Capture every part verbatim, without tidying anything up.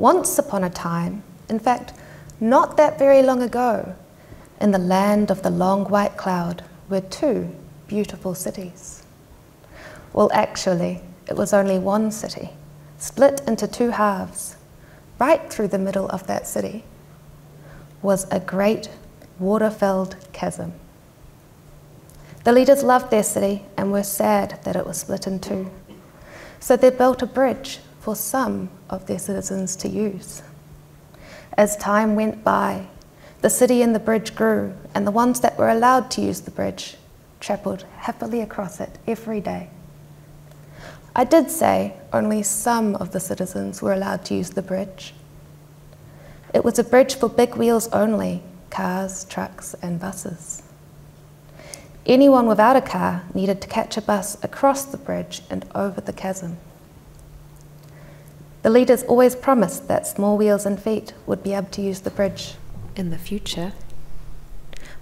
Once upon a time, in fact, not that very long ago, in the land of the long white cloud were two beautiful cities. Well, actually, it was only one city, split into two halves. Right through the middle of that city was a great water-filled chasm. The leaders loved their city and were sad that it was split in two. So they built a bridge for some of their citizens to use. As time went by, the city and the bridge grew, and the ones that were allowed to use the bridge travelled happily across it every day. I did say only some of the citizens were allowed to use the bridge. It was a bridge for big wheels only, cars, trucks and buses. Anyone without a car needed to catch a bus across the bridge and over the chasm. The leaders always promised that small wheels and feet would be able to use the bridge in the future.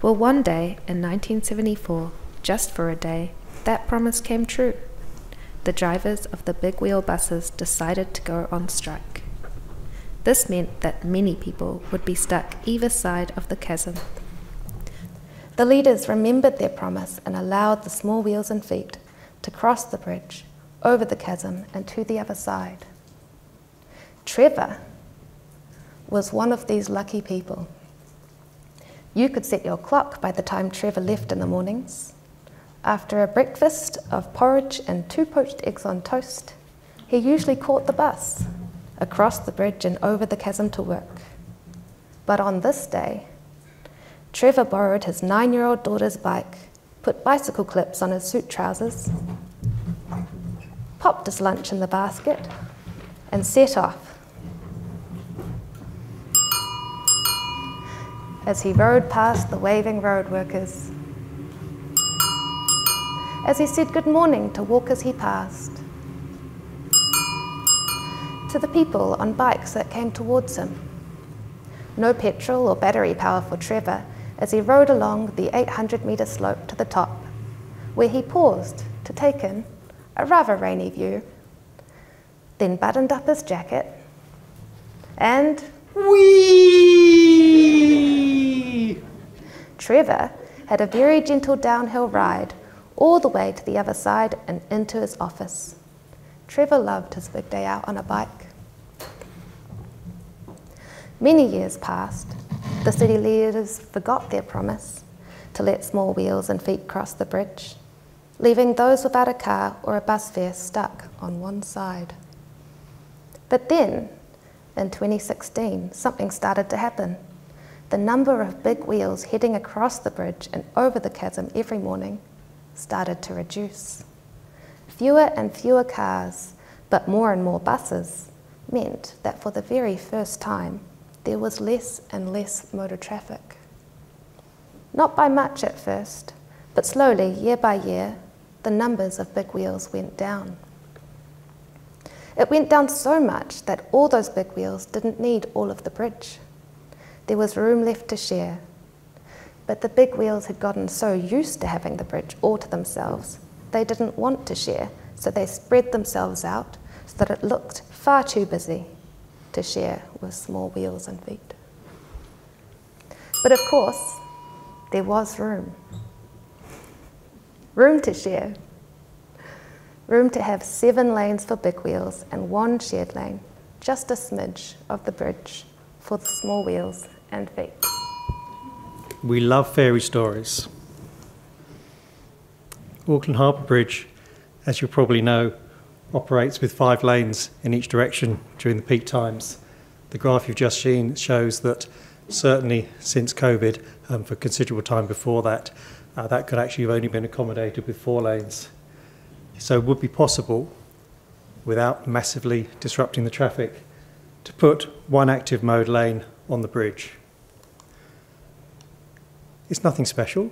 Well, one day in nineteen seventy-four, just for a day, that promise came true. The drivers of the big wheel buses decided to go on strike. This meant that many people would be stuck either side of the chasm. The leaders remembered their promise and allowed the small wheels and feet to cross the bridge, over the chasm and to the other side. Trevor was one of these lucky people. You could set your clock by the time Trevor left in the mornings. After a breakfast of porridge and two poached eggs on toast, he usually caught the bus across the bridge and over the chasm to work. But on this day, Trevor borrowed his nine-year-old daughter's bike, put bicycle clips on his suit trousers, popped his lunch in the basket, and set off. As he rode past the waving road workers, as he said good morning to walkers he passed, to the people on bikes that came towards him. No petrol or battery power for Trevor as he rode along the eight hundred metre slope to the top, where he paused to take in a rather rainy view, then buttoned up his jacket and whee! Trevor had a very gentle downhill ride all the way to the other side and into his office. Trevor loved his big day out on a bike. Many years passed. The city leaders forgot their promise to let small wheels and feet cross the bridge, leaving those without a car or a bus fare stuck on one side. But then, in twenty sixteen, something started to happen. The number of big wheels heading across the bridge and over the chasm every morning started to reduce. Fewer and fewer cars, but more and more buses, meant that for the very first time, there was less and less motor traffic. Not by much at first, but slowly, year by year, the numbers of big wheels went down. It went down so much that all those big wheels didn't need all of the bridge. There was room left to share. But the big wheels had gotten so used to having the bridge all to themselves, they didn't want to share, so they spread themselves out so that it looked far too busy to share with small wheels and feet. But of course, there was room. Room to share. Room to have seven lanes for big wheels and one shared lane, just a smidge of the bridge for the small wheels and feet. We love fairy stories. Auckland Harbour Bridge, as you probably know, operates with five lanes in each direction during the peak times. The graph you've just seen shows that certainly since COVID, um, for considerable time before that, uh, that could actually have only been accommodated with four lanes. So it would be possible, without massively disrupting the traffic, to put one active mode lane on the bridge. It's nothing special.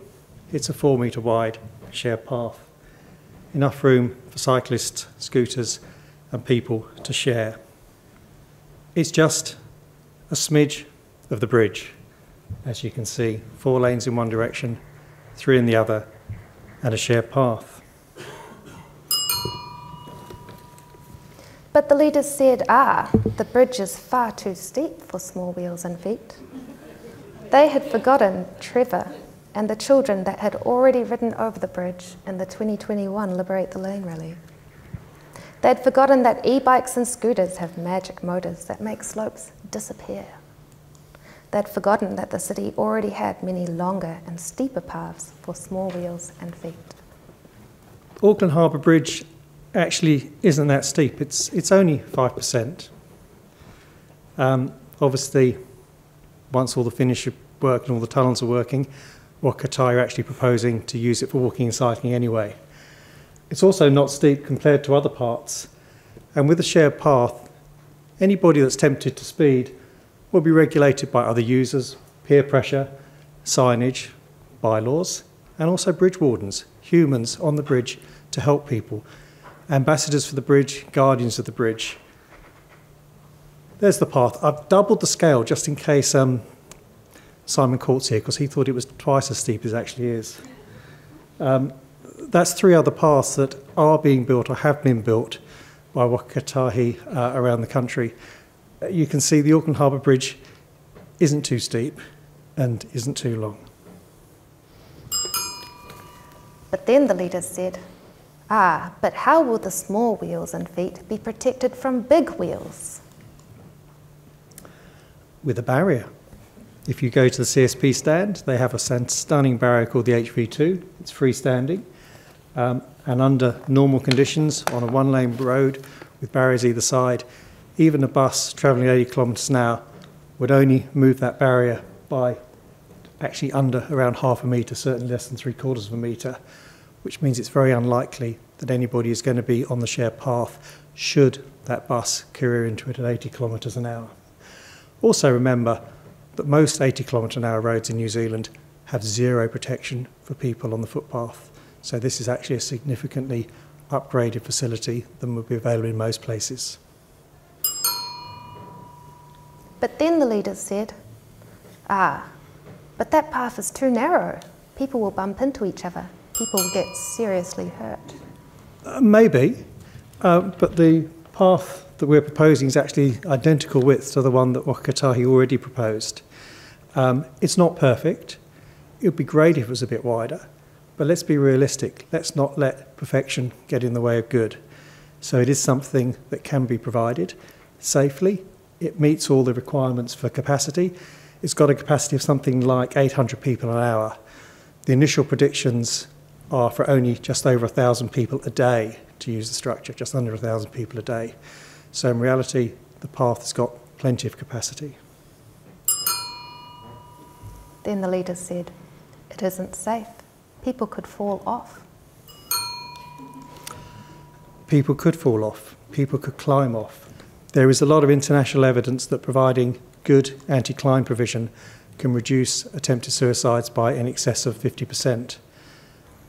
It's a four metre wide shared path. Enough room for cyclists, scooters and people to share. It's just a smidge of the bridge, as you can see. Four lanes in one direction, three in the other, and a shared path. But the leaders said are, the bridge is far too steep for small wheels and feet. They had forgotten Trevor and the children that had already ridden over the bridge in the twenty twenty-one Liberate the Lane rally. They had forgotten that e-bikes and scooters have magic motors that make slopes disappear. They had forgotten that the city already had many longer and steeper paths for small wheels and feet. Auckland Harbour Bridge actually isn't that steep. It's, it's only five percent. Um, obviously, once all the finish work and all the tunnels are working, Waka Kotahi are actually proposing to use it for walking and cycling anyway. It's also not steep compared to other parts. And with a shared path, anybody that's tempted to speed will be regulated by other users, peer pressure, signage, bylaws, and also bridge wardens, humans on the bridge to help people, ambassadors for the bridge, guardians of the bridge. There's the path. I've doubled the scale just in case um, Simon Court's here, because he thought it was twice as steep as it actually is. Um, that's three other paths that are being built or have been built by Waka Kotahi uh, around the country. You can see the Auckland Harbour Bridge isn't too steep and isn't too long. But then the leaders said, ah, but how will the small wheels and feet be protected from big wheels? With a barrier. If you go to the C S P stand, they have a stunning barrier called the H V two. It's freestanding. Um, and under normal conditions, on a one-lane road with barriers either side, even a bus travelling eighty kilometres an hour would only move that barrier by actually under around half a metre, certainly less than three quarters of a metre, which means it's very unlikely that anybody is going to be on the shared path should that bus career into it at eighty kilometres an hour. Also remember that most eighty kilometre an hour roads in New Zealand have zero protection for people on the footpath. So this is actually a significantly upgraded facility than would be available in most places. But then the leaders said, ah, but that path is too narrow. People will bump into each other. People will get seriously hurt. Uh, maybe, uh, but the path that we're proposing is actually identical width to the one that Waka Kotahi already proposed. Um, it's not perfect. It would be great if it was a bit wider, but let's be realistic. Let's not let perfection get in the way of good. So it is something that can be provided safely. It meets all the requirements for capacity. It's got a capacity of something like eight hundred people an hour. The initial predictions are for only just over one thousand people a day to use the structure, just under one thousand people a day. So in reality, the path has got plenty of capacity. Then the leader said, it isn't safe. People could fall off. People could fall off. People could climb off. There is a lot of international evidence that providing good anti-climb provision can reduce attempted suicides by in excess of fifty percent.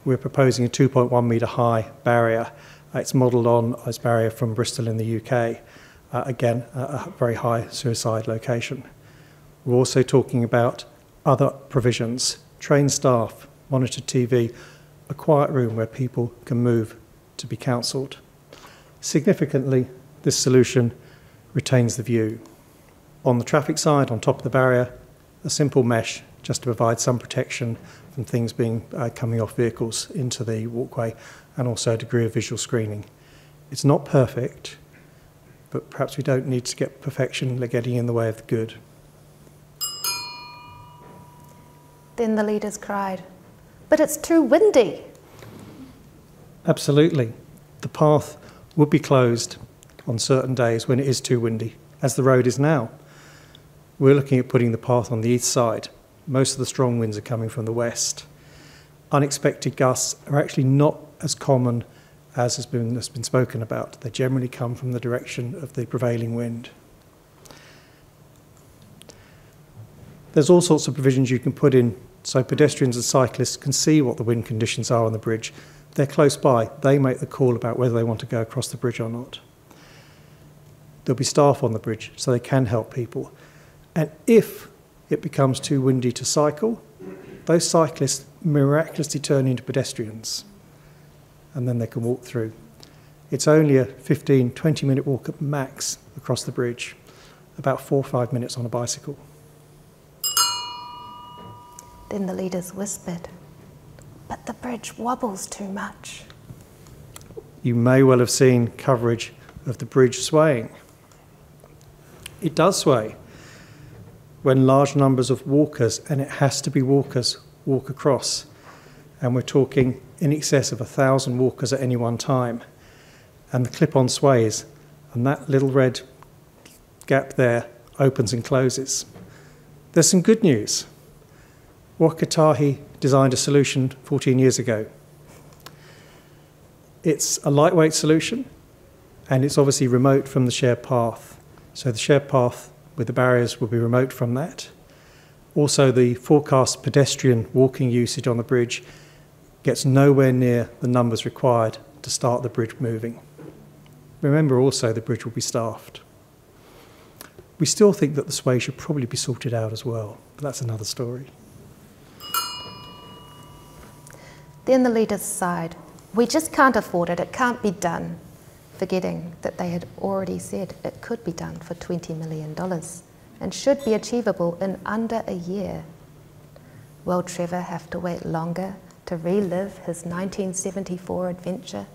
We're proposing a two point one metre high barrier. It's modelled on this barrier from Bristol in the U K. Uh, again, a, a very high suicide location. We're also talking about other provisions. Trained staff, monitored T V, a quiet room where people can move to be counselled. Significantly, this solution retains the view. On the traffic side, on top of the barrier, a simple mesh just to provide some protection from things being uh, coming off vehicles into the walkway, and also a degree of visual screening. It's not perfect, but perhaps we don't need to get perfection getting in the way of the good. Then the leaders cried, but it's too windy. Absolutely. The path would be closed on certain days when it is too windy, as the road is now. We're looking at putting the path on the east side. Most of the strong winds are coming from the west. Unexpected gusts are actually not as common as has been, has been spoken about. They generally come from the direction of the prevailing wind. There's all sorts of provisions you can put in so pedestrians and cyclists can see what the wind conditions are on the bridge. They're close by. They make the call about whether they want to go across the bridge or not. There'll be staff on the bridge so they can help people. And if it becomes too windy to cycle, those cyclists miraculously turn into pedestrians and then they can walk through. It's only a fifteen, twenty minute walk at max across the bridge, about four or five minutes on a bicycle. Then the leaders whispered, "But the bridge wobbles too much." You may well have seen coverage of the bridge swaying. It does sway when large numbers of walkers, and it has to be walkers, walk across. And we're talking in excess of a thousand walkers at any one time. And the clip-on sways, and that little red gap there opens and closes. There's some good news. Waka Kotahi designed a solution fourteen years ago. It's a lightweight solution, and it's obviously remote from the shared path. So the shared path with the barriers will be remote from that. Also, the forecast pedestrian walking usage on the bridge gets nowhere near the numbers required to start the bridge moving. Remember also, the bridge will be staffed. We still think that the sway should probably be sorted out as well, but that's another story. Then the leaders sighed. "We just can't afford it, it can't be done," forgetting that they had already said it could be done for twenty million dollars and should be achievable in under a year. Will Trevor have to wait longer to relive his nineteen seventy-four adventure?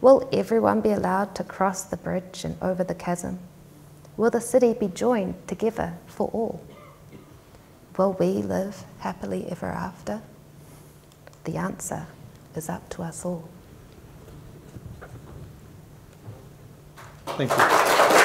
Will everyone be allowed to cross the bridge and over the chasm? Will the city be joined together for all? Will we live happily ever after? The answer is up to us all. Thank you.